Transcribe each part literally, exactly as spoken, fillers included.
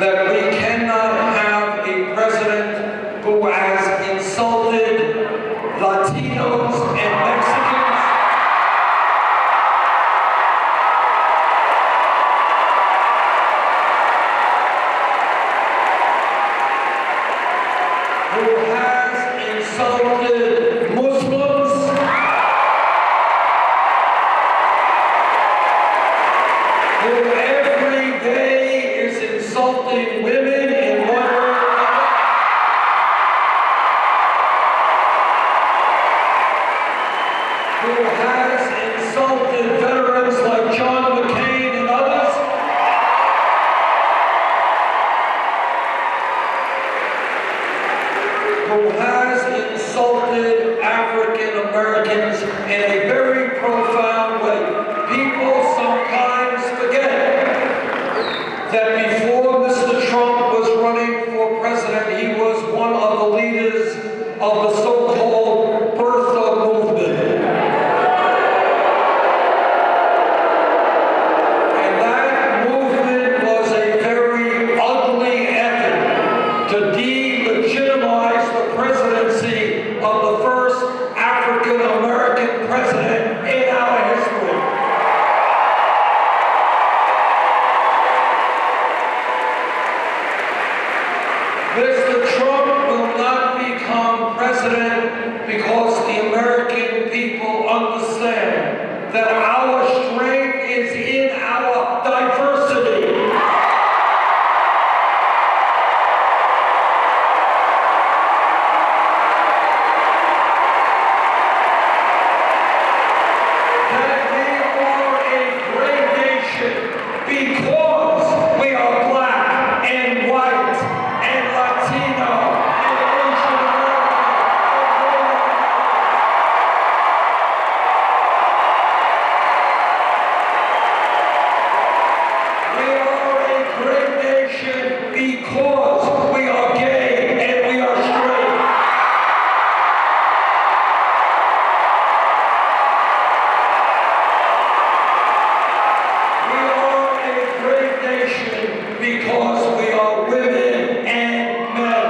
that we cannot have a president who has insulted Latinos and Mexicans. Who has insulted Muslims. Who every day is insulting women in one way or another. Who has insulted veterans like John McCain and others. Who has insulted African Americans in a very profound way. People sometimes forget that before Mister Trump was running for president, he was one of the leaders of the so-called Bertha movement. And that movement was a very ugly effort to delegitimize the presidency of the first African-American president in our history. Mister Trump will not become president because the American people understand that our strength is in our diversity. That we are a great nation because we are black and white. Because we are gay and we are straight. We are a great nation because we are women and men.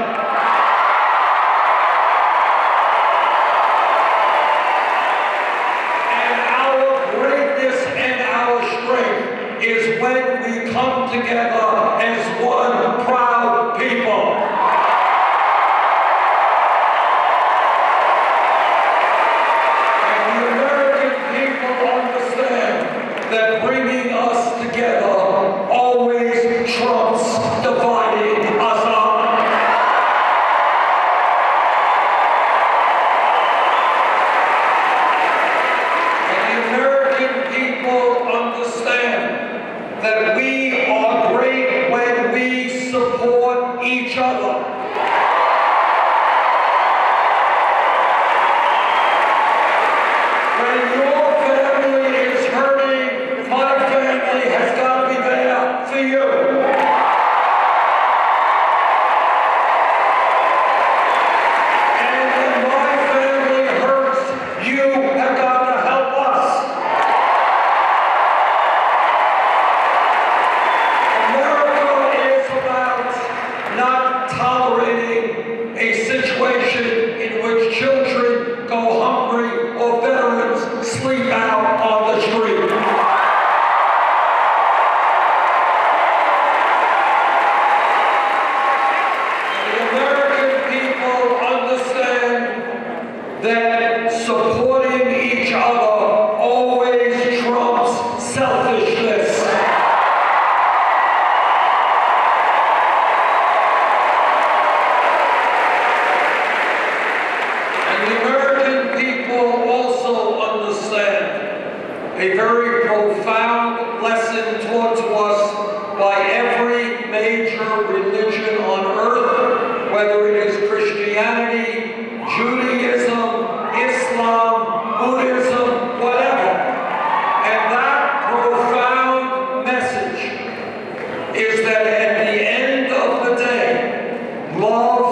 And our greatness and our strength is when we come together as one. That bringing us together always trumps dividing us up. And the American people understand that we are great when we support each other. That supporting each other always trumps selfishness. And the American people also understand a very profound lesson taught to us by every major religion on earth, whether it is Christianity, Judaism, Islam, Buddhism, whatever. And that profound message is that at the end of the day, love